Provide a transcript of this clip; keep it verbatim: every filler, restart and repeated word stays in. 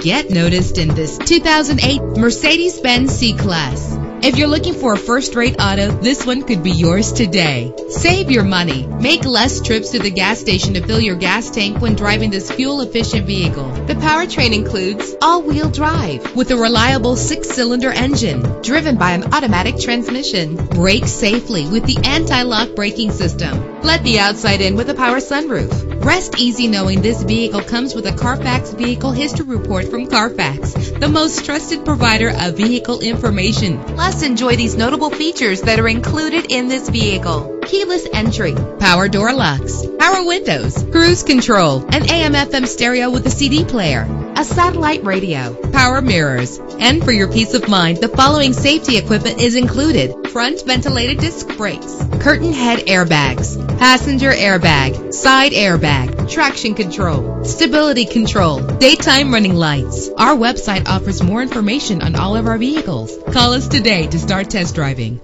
Get noticed in this two thousand eight Mercedes-Benz C-Class. If you're looking for a first-rate auto, this one could be yours today. Save your money. Make less trips to the gas station to fill your gas tank when driving this fuel-efficient vehicle. The powertrain includes all-wheel drive with a reliable six-cylinder engine driven by an automatic transmission. Brake safely with the anti-lock braking system. Let the outside in with a power sunroof. Rest easy knowing this vehicle comes with a Carfax Vehicle History Report from Carfax, the most trusted provider of vehicle information. Plus, enjoy these notable features that are included in this vehicle: keyless entry, power door locks, power windows, cruise control, an A M F M stereo with a C D player, a satellite radio, power mirrors. And for your peace of mind, the following safety equipment is included: front ventilated disc brakes, curtain head airbags, passenger airbag, side airbag, traction control, stability control, daytime running lights. Our website offers more information on all of our vehicles. Call us today to start test driving.